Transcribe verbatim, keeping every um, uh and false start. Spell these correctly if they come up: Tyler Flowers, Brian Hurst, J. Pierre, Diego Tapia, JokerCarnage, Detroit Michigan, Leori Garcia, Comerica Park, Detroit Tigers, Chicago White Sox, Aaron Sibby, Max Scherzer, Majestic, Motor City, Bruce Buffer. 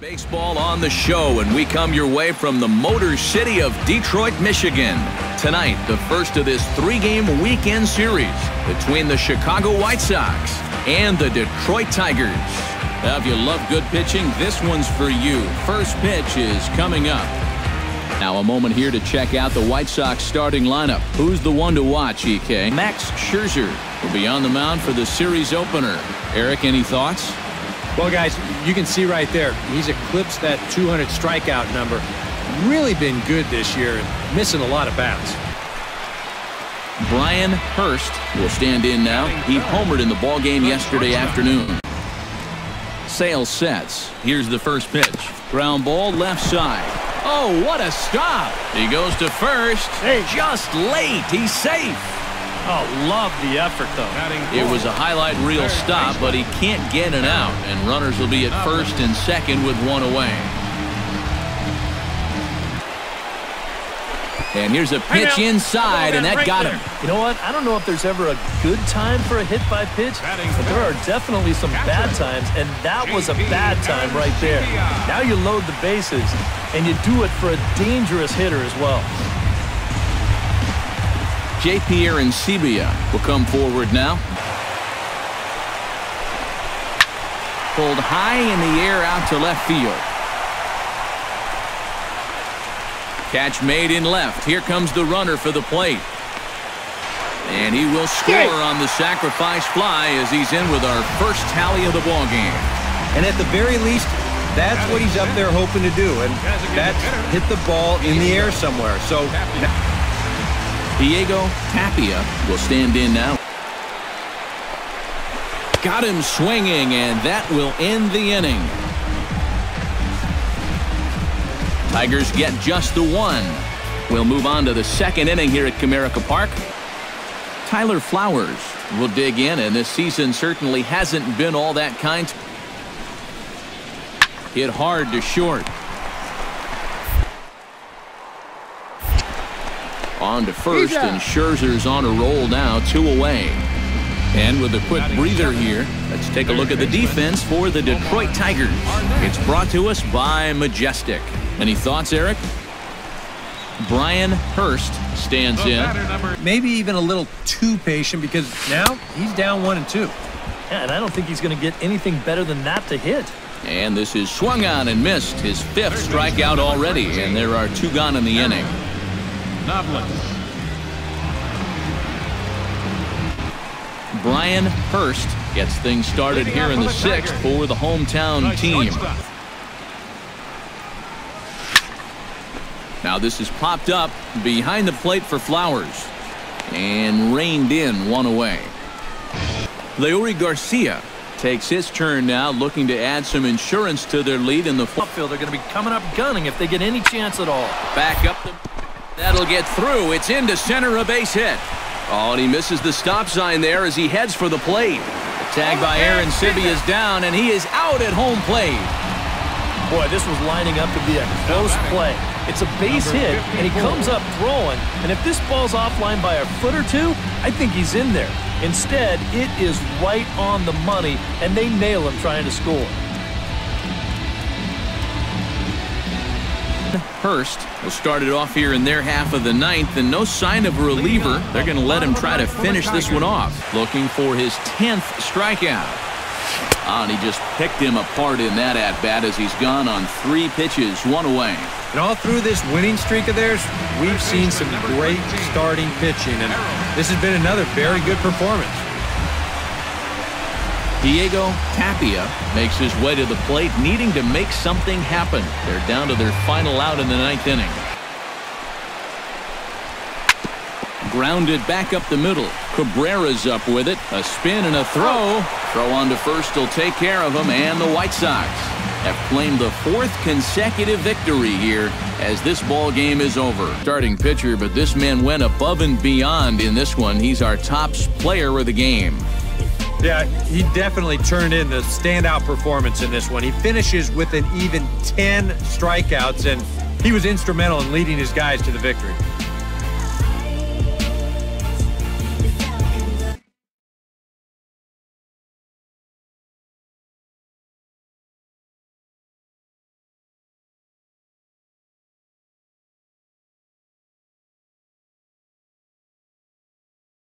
Baseball on the show, and we come your way from the Motor City of Detroit, Michigan. Tonight, the first of this three-game weekend series between the Chicago White Sox and the Detroit Tigers. Now, if you love good pitching, this one's for you. First pitch is coming up. Now, a moment here to check out the White Sox starting lineup. Who's the one to watch, E K? Max Scherzer will be on the mound for the series opener. Eric, any thoughts? Well, guys, you can see right there, he's eclipsed that two hundred strikeout number. Really been good this year and missing a lot of bats. Brian Hurst will stand in now. He homered in the ballgame yesterday afternoon. Sale sets. Here's the first pitch. Ground ball left side. Oh, what a stop. He goes to first. Hey. Just late. He's safe. Oh, love the effort, though. It was a highlight reel stop, but he can't get it out, and runners will be at first and second with one away. And here's a pitch inside, and that got him. You know what? I don't know if there's ever a good time for a hit by pitch, but there are definitely some bad times, and that was a bad time right there. Now you load the bases, and you do it for a dangerous hitter as well. J. Pierre and Sibby will come forward now. Pulled high in the air out to left field. Catch made in left. Here comes the runner for the plate. And he will score on the sacrifice fly as he's in with our first tally of the ballgame. And at the very least, that's what he's up there hoping to do. And that's hit the ball in the air somewhere. So Diego Tapia will stand in now. Got him swinging, and that will end the inning. Tigers get just the one. We'll move on to the second inning here at Comerica Park. Tyler Flowers will dig in, and this season certainly hasn't been all that kind. Hit hard to short. On to first, and Scherzer's on a roll now, two away. And with a quick breather here, let's take a look at the defense for the Detroit Tigers. It's brought to us by Majestic. Any thoughts, Eric? Brian Hurst stands in. Maybe even a little too patient, because now he's down one and two. Yeah, and I don't think he's going to get anything better than that to hit. And this is swung on and missed, his fifth strikeout already, and there are two gone in the inning. Brian Hurst gets things started here in the sixth for the hometown team. Now this is popped up behind the plate for Flowers and reined in, one away. Leori Garcia takes his turn now, looking to add some insurance to their lead in the outfield. They're going to be coming up gunning if they get any chance at all. Back up the... That'll get through. It's into center, a base hit. Oh, and he misses the stop sign there as he heads for the plate. Tagged by Aaron Sibby is down, and he is out at home plate. Boy, this was lining up to be a close play. It's a base hit, and he comes up throwing. And if this ball's offline by a foot or two, I think he's in there. Instead, it is right on the money, and they nail him trying to score. Hurst will start it off here in their half of the ninth, and no sign of a reliever. They're going to let him try to finish this one off. Looking for his tenth strikeout. Ah, and he just picked him apart in that at-bat as he's gone on three pitches, one away. And all through this winning streak of theirs, we've seen some great starting pitching, and this has been another very good performance. Diego Tapia makes his way to the plate, needing to make something happen. They're down to their final out in the ninth inning. Grounded back up the middle. Cabrera's up with it. A spin and a throw. Throw on to first will take care of him, and the White Sox have claimed the fourth consecutive victory here as this ball game is over. Starting pitcher, but this man went above and beyond in this one. He's our top player of the game. Yeah, he definitely turned in the standout performance in this one. He finishes with an even ten strikeouts, and he was instrumental in leading his guys to the victory.